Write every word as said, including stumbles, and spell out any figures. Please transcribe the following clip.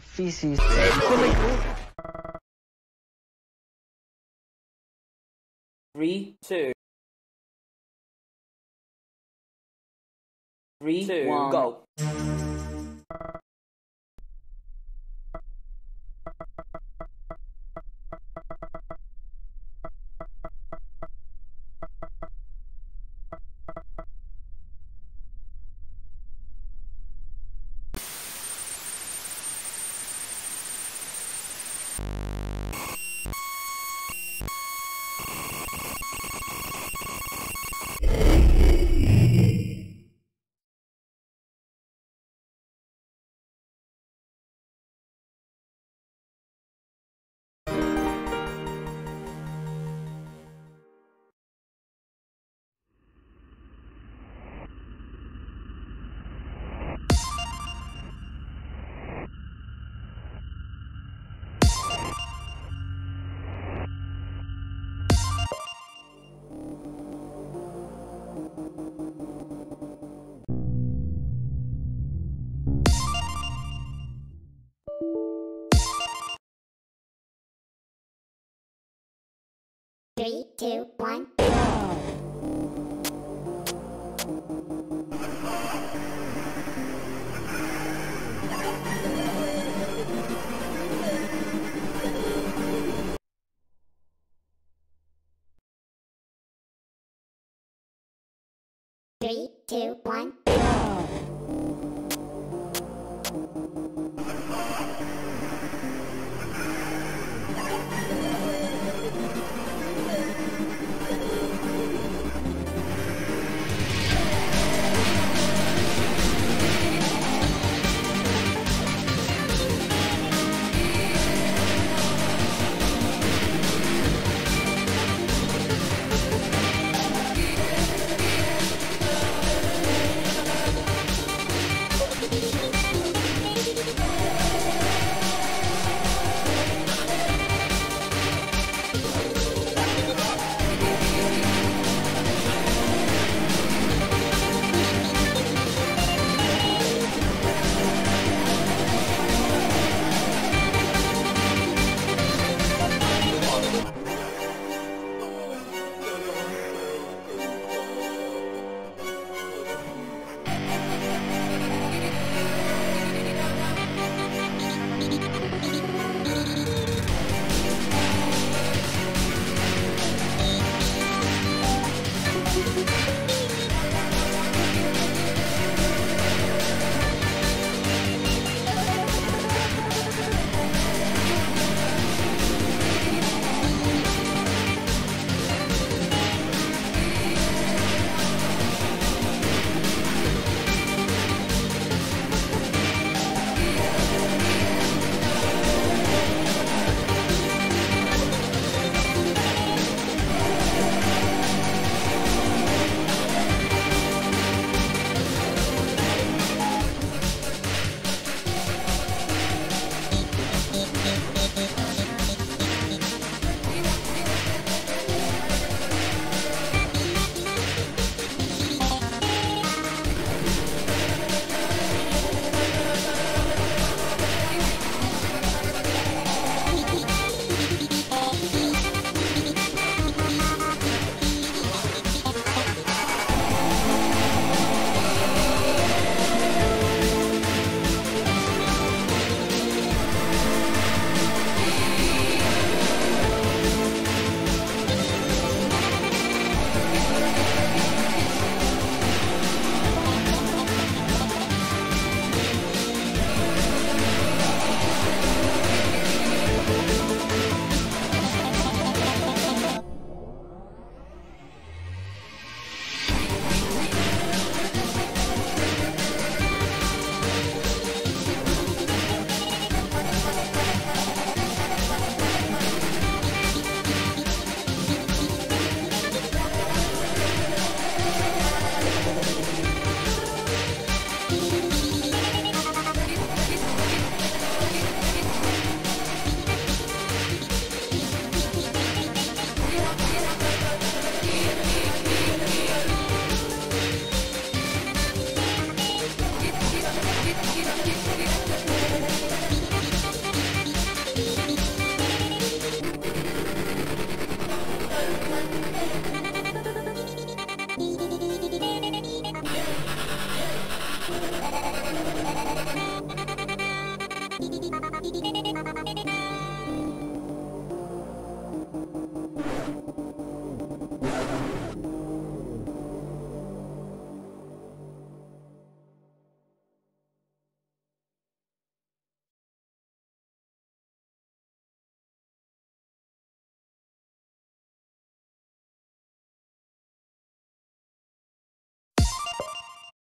Feces. Three, two. Three, two, one. Go. Three, two, one, go! Three, two, one, go!